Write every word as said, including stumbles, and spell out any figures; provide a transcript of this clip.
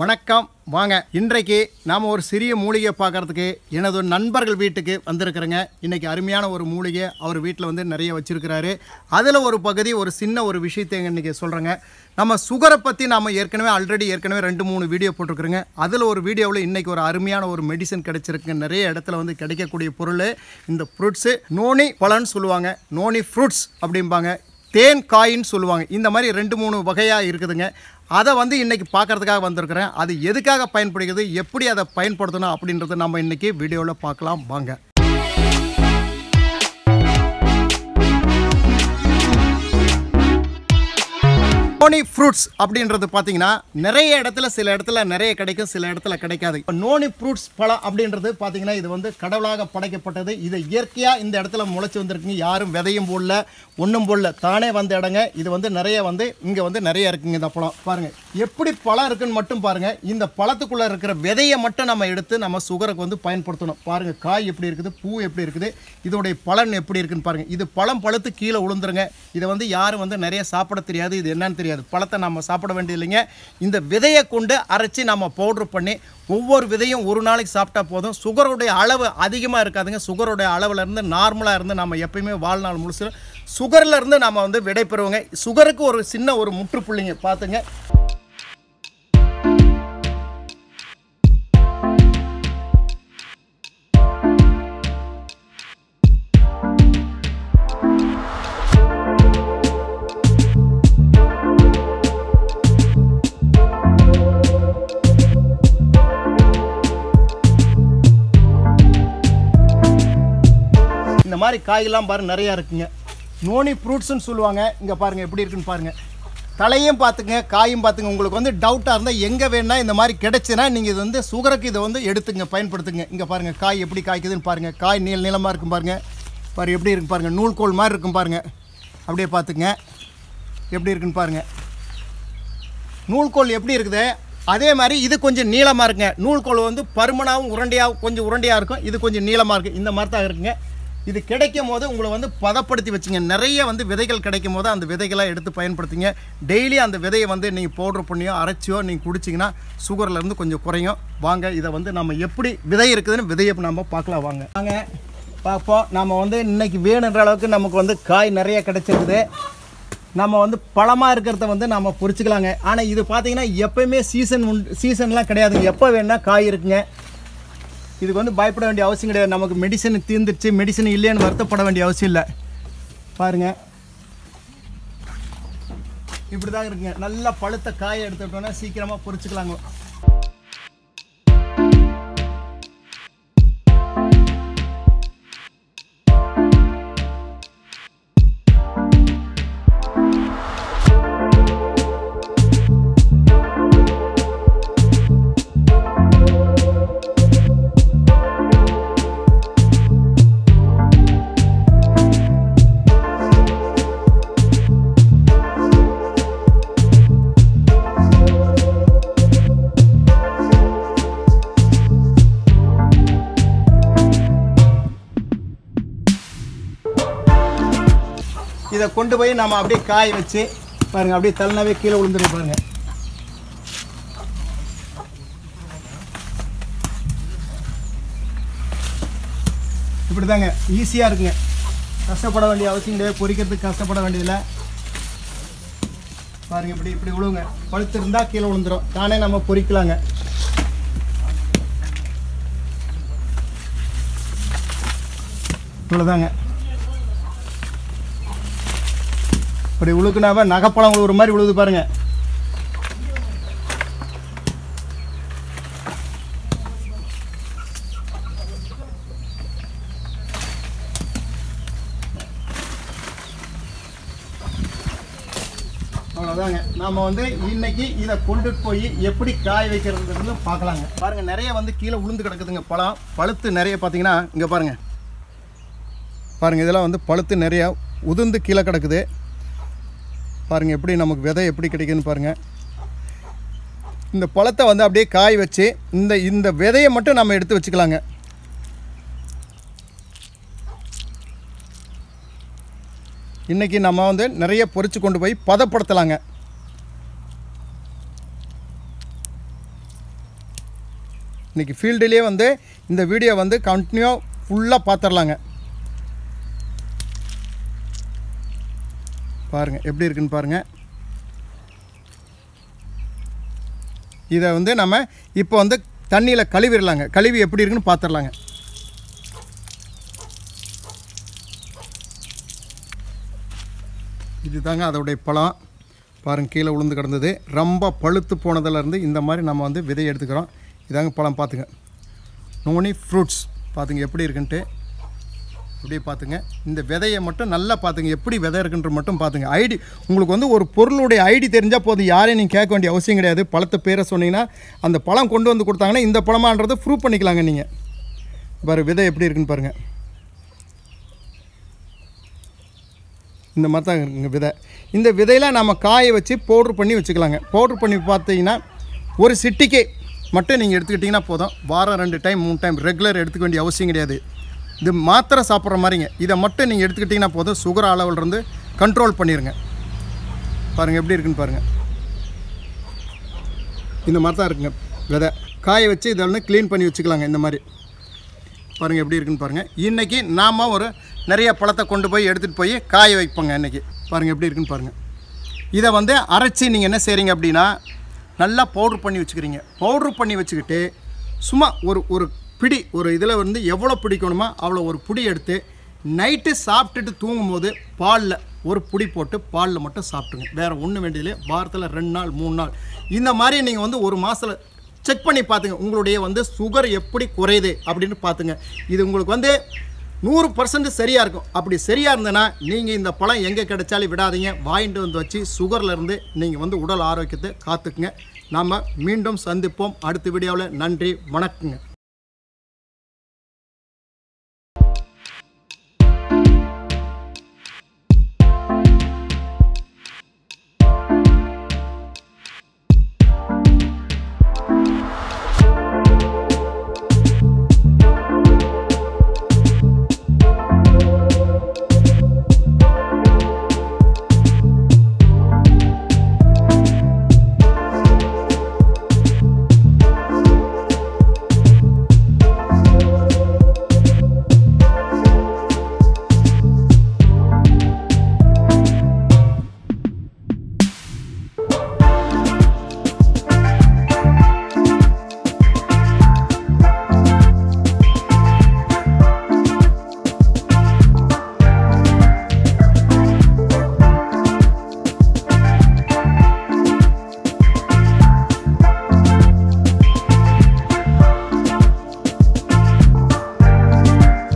வணக்கம் வாங்க இன்றைக்கு நாம் ஒரு சிறிய மூலிகை பார்க்கறதுக்கு எனது நண்பர்கள் வீட்டுக்கு வந்திருக்கிறேங்க. இன்றைக்கி அருமையான ஒரு மூலிகை அவர் வீட்டில் வந்து நிறைய வச்சுருக்கிறாரு. அதில் ஒரு பகுதி ஒரு சின்ன ஒரு விஷயத்தை இன்றைக்கி சொல்கிறேங்க. நம்ம சுகரை பற்றி நாம் ஏற்கனவே ஆல்ரெடி ஏற்கனவே ரெண்டு மூணு வீடியோ போட்டிருக்குறோங்க. அதில் ஒரு வீடியோவில் இன்றைக்கி ஒரு அருமையான ஒரு மெடிசன் கிடைச்சிருக்கு. நிறைய இடத்துல வந்து கிடைக்கக்கூடிய பொருள் இந்த ஃப்ரூட்ஸு, நோனி பழம்னு சொல்லுவாங்க, நோனி ஃப்ரூட்ஸ் அப்படிம்பாங்க, தேன் காயின்னு சொல்லுவாங்க. இந்த மாதிரி ரெண்டு மூணு வகையாக இருக்குதுங்க. அதை வந்து இன்றைக்கி பார்க்குறதுக்காக வந்திருக்கிறேன். அது எதுக்காக பயன்படுகிறது, எப்படி அதை பயன்படுத்தணும் அப்படின்றத நம்ம இன்றைக்கி வீடியோவில் பார்க்கலாம் வாங்க. நோனி ஃப்ரூட்ஸ் அப்படின்றது பார்த்திங்கன்னா நிறைய இடத்துல சில இடத்துல நிறைய கிடைக்கும், சில இடத்துல கிடைக்காது. இப்போ நோனி ஃப்ரூட்ஸ் பழம் அப்படின்றது பார்த்திங்கன்னா இது வந்து கடவுளாக படைக்கப்பட்டது. இதை இயற்கையாக இந்த இடத்துல முளைச்சி வந்திருக்குங்க. யாரும் விதையும் போடல, ஒன்றும் போடல, தானே வந்த இடங்க. இது வந்து நிறைய வந்து இங்கே வந்து நிறைய இருக்குங்க. இந்த பழம் பாருங்கள், எப்படி பழம் இருக்குதுன்னு மட்டும் பாருங்கள். இந்த பழத்துக்குள்ளே இருக்கிற விதையை மட்டும் நம்ம எடுத்து நம்ம சுகருக்கு வந்து பயன்படுத்தணும். பாருங்கள், காய் எப்படி இருக்குது, பூ எப்படி இருக்குது, இதோடைய பலன் எப்படி இருக்குதுன்னு பாருங்கள். இது பழம் பழுத்து கீழே விழுந்துருங்க. இதை வந்து யாரும் வந்து நிறைய சாப்பிட தெரியாது, இது என்னன்னு தெரியாது. பழத்தை நம்ம சாப்பிட வேண்டியதில்லைங்க. இந்த விதையை கொண்டு அரைச்சி நம்ம பவுடர் பண்ணி ஒவ்வொரு விதையும் ஒரு நாளைக்கு சாப்பிட்டா போதும். சுகருடைய அளவு அதிகமாக இருக்காதுங்க. சுகருடைய அளவில் இருந்து நார்மலாக இருந்து நம்ம எப்பயுமே வாழ்நாள் முழுசு சுகரில் இருந்து நம்ம வந்து விடை பெறுவோங்க. சுகருக்கு ஒரு சின்ன ஒரு முற்றுப்புள்ளிங்க பார்த்துங்க. இந்த மாதிரி காய்கெல்லாம் பாருங்கள், நிறையா இருக்குங்க. நோனி ஃப்ரூட்ஸுன்னு சொல்லுவாங்க. இங்கே பாருங்கள் எப்படி இருக்குன்னு பாருங்கள். தலையும் பார்த்துங்க, காயும் பார்த்துங்க. உங்களுக்கு வந்து டவுட்டாக இருந்தால் எங்கே வேணால் இந்த மாதிரி கிடைச்சுன்னா நீங்கள் இது வந்து சுகருக்கு இதை வந்து எடுத்துங்க, பயன்படுத்துங்க. இங்கே பாருங்கள் காய் எப்படி காய்க்குதுன்னு பாருங்கள். காய் நீள நீளமாக இருக்கும் பாருங்கள். பாரு எப்படி இருக்கு பாருங்கள், நூல்கோல் மாதிரி இருக்கும் பாருங்கள். அப்படியே பார்த்துங்க எப்படி இருக்குன்னு பாருங்கள். நூல்கோல் எப்படி இருக்குது, அதே மாதிரி இது கொஞ்சம் நீளமாக இருக்குங்க. நூல்கோல் வந்து பருமனாகவும் உருண்டையாகவும் கொஞ்சம் உருண்டையாக இருக்கும், இது கொஞ்சம் நீளமாக இருக்குது. இந்த மாதிரி தான் இருக்குங்க. இது கிடைக்கும் போது உங்களை வந்து பதப்படுத்தி வச்சுங்க. நிறைய வந்து விதைகள் கிடைக்கும் போது அந்த விதைகளாக எடுத்து பயன்படுத்திங்க. டெய்லி அந்த விதையை வந்து நீங்கள் பவுடர் பண்ணியோ அரைச்சியோ நீங்கள் குடிச்சிங்கன்னா சுகர்லேருந்து கொஞ்சம் குறையும். வாங்க இதை வந்து நம்ம எப்படி விதை இருக்குதுன்னு விதையை நம்ம பார்க்கலாம் வாங்க. வாங்க பார்ப்போம். நம்ம வந்து இன்றைக்கி வேணுன்ற அளவுக்கு நமக்கு வந்து காய் நிறைய கிடைச்சிருக்குது. நம்ம வந்து பழமாக இருக்கிறத வந்து நம்ம பொறிச்சிக்கலாங்க. ஆனால் இது பார்த்திங்கன்னா எப்போயுமே சீசன் உண்டு, சீசன்லாம் கிடையாதுங்க. எப்போ வேணால் காய் இருக்குங்க. இதுக்கு வந்து பயப்பட வேண்டிய அவசியம் கிடையாது. நமக்கு மெடிசன் தீர்ந்துருச்சு, மெடிசன் இல்லைன்னு வருத்தப்பட வேண்டிய அவசியம் இல்லை. பாருங்கள் இப்படி தான் இருக்குங்க. நல்லா பழுத்த காயை எடுத்துட்டோன்னா சீக்கிரமாக பொறிச்சிக்கலாங்க. இதை கொண்டு போய் நம்ம அப்படியே காய வச்சு பாருங்கள். அப்படியே தள்ளினாவே கீழே விழுந்துட்டு பாருங்கள். இப்படி தாங்க ஈஸியாக இருக்குங்க. கஷ்டப்பட வேண்டிய அவசியம் கிடையாது, பொறிக்கிறதுக்கு கஷ்டப்பட வேண்டியதில்லை. பாருங்கள் இப்படி இப்படி விழுவுங்க. பழுத்து இருந்தால் கீழே விழுந்துடும், தானே நம்ம பொறிக்கலாங்க. இவ்வளோதாங்க. அப்படி உழுக்குனாவே நகைப்பழம் ஒரு மாதிரி உழுது பாருங்க. அவ்வளோதாங்க. நாம வந்து இன்னைக்கு இதை கொண்டு போய் எப்படி காய வைக்கிறதுன்னு பார்க்கலாங்க. பாருங்க நிறைய வந்து கீழே உளுந்து கிடக்குதுங்க. பழம் பழுத்து நிறைய பார்த்தீங்கன்னா இங்கே பாருங்க. பாருங்க இதெல்லாம் வந்து பழுத்து நிறைய உதிர்ந்து கீழே கிடக்குது பாருங்கள். எப்படி நமக்கு விதை எப்படி கிடைக்குதுன்னு பாருங்கள். இந்த பழத்தை வந்து அப்படியே காய வச்சு இந்த இந்த விதையை மட்டும் நம்ம எடுத்து வச்சுக்கலாங்க. இன்றைக்கி நம்ம வந்து நிறைய பொறிச்சு கொண்டு போய் பதப்படுத்தலாங்க. இன்னைக்கு ஃபீல்டிலே வந்து இந்த வீடியோ வந்து கண்டினியூ ஃபுல்லா பாத்துறலாங்க. பாருங்க எப்படி இருக்குன்னு பாருங்க. இத வந்து நம்ம இப்போ வந்து தண்ணியில கழுவிடலாங்க. கழுவி எப்படி இருக்குன்னு பாத்துறலாங்க. இதுதாங்க அதோடைய பழம். பாருங்க கீழே உளுந்து கிடந்தது. ரொம்ப பழுத்து போனதுலேருந்து இந்த மாதிரி நம்ம வந்து விதை எடுத்துக்கிறோம். இதாங்க பழம் பார்த்துங்க. நோனி ஃப்ரூட்ஸ் பார்த்துங்க எப்படி இருக்குன்ட்டு அப்படியே பார்த்துங்க. இந்த விதையை மட்டும் நல்லா பார்த்துங்க எப்படி விதை இருக்குன்ற மட்டும் பார்த்துங்க. ஐடி உங்களுக்கு வந்து ஒரு பொருளுடைய ஐடி தெரிஞ்சால் போதும். யாரையும் நீங்கள் கேட்க வேண்டிய அவசியம் கிடையாது. பழத்தை பேரை சொன்னீங்கன்னா அந்த பழம் கொண்டு வந்து கொடுத்தாங்கன்னா இந்த பழமான்றதை ப்ரூவ் பண்ணிக்கலாங்க. நீங்கள் பாரு விதை எப்படி இருக்குன்னு பாருங்கள். இந்த மாதிரி தான் இருக்குங்க விதை. இந்த விதையெல்லாம் நம்ம காய வச்சு பவுட்ரு பண்ணி வச்சுக்கலாங்க. பவுட்ரு பண்ணி பார்த்தீங்கன்னா ஒரு சிட்டிக்கே மட்டும் நீங்கள் எடுத்துக்கிட்டிங்கன்னா போதும். வாரம் ரெண்டு டைம் மூணு டைம் ரெகுலர் எடுத்துக்க வேண்டிய அவசியம் கிடையாது. இது மாத்திரை சாப்பிட்ற மாதிரிங்க. இதை மட்டும் நீங்கள் எடுத்துக்கிட்டிங்கன்னா போதும். சுகர் அளவுலேருந்து கண்ட்ரோல் பண்ணிடுங்க. பாருங்கள் எப்படி இருக்குன்னு பாருங்கள். இந்த மாதிரி தான் இருக்குங்க விதை. காய வச்சு இதை வந்து க்ளீன் பண்ணி வச்சுக்கலாங்க. இந்த மாதிரி பாருங்கள் எப்படி இருக்குன்னு பாருங்கள். இன்றைக்கி நாம் ஒரு நிறைய பழத்தை கொண்டு போய் எடுத்துகிட்டு போய் காய வைப்போங்க. இன்றைக்கி பாருங்கள் எப்படி இருக்குன்னு பாருங்கள். இதை வந்து அரைச்சி நீங்கள் என்ன செய்கிறீங்க அப்படின்னா நல்லா பவுட்ரு பண்ணி வச்சுக்கிறீங்க. பவுட்ரு பண்ணி வச்சுக்கிட்டு சும்மா ஒரு ஒரு பிடி ஒரு இதில் வந்து எவ்வளோ பிடிக்கணுமோ அவ்வளோ ஒரு பிடி எடுத்து நைட்டு சாப்பிட்டுட்டு தூங்கும்போது பாலில் ஒரு பிடி போட்டு பாலில் மட்டும் சாப்பிட்டுங்க. வேறு ஒன்று வேண்டியதில்லை. வாரத்தில் ரெண்டு நாள் மூணு நாள் இந்த மாதிரி நீங்கள் வந்து ஒரு மாதத்தில் செக் பண்ணி பார்த்துங்க. உங்களுடைய வந்து சுகர் எப்படி குறையுது அப்படின்னு பார்த்துங்க. இது உங்களுக்கு வந்து நூறு பர்சன்ட் சரியாக இருக்கும். அப்படி சரியாக இருந்ததுன்னா நீங்கள் இந்த பழம் எங்கே கிடைச்சாலும் விடாதீங்க. வாங்கிட்டு வந்து வச்சு சுகர்லேருந்து நீங்கள் வந்து உடல் ஆரோக்கியத்தை காத்துக்குங்க. நாம் மீண்டும் சந்திப்போம் அடுத்த வீடியோவில். நன்றி, வணக்கங்க.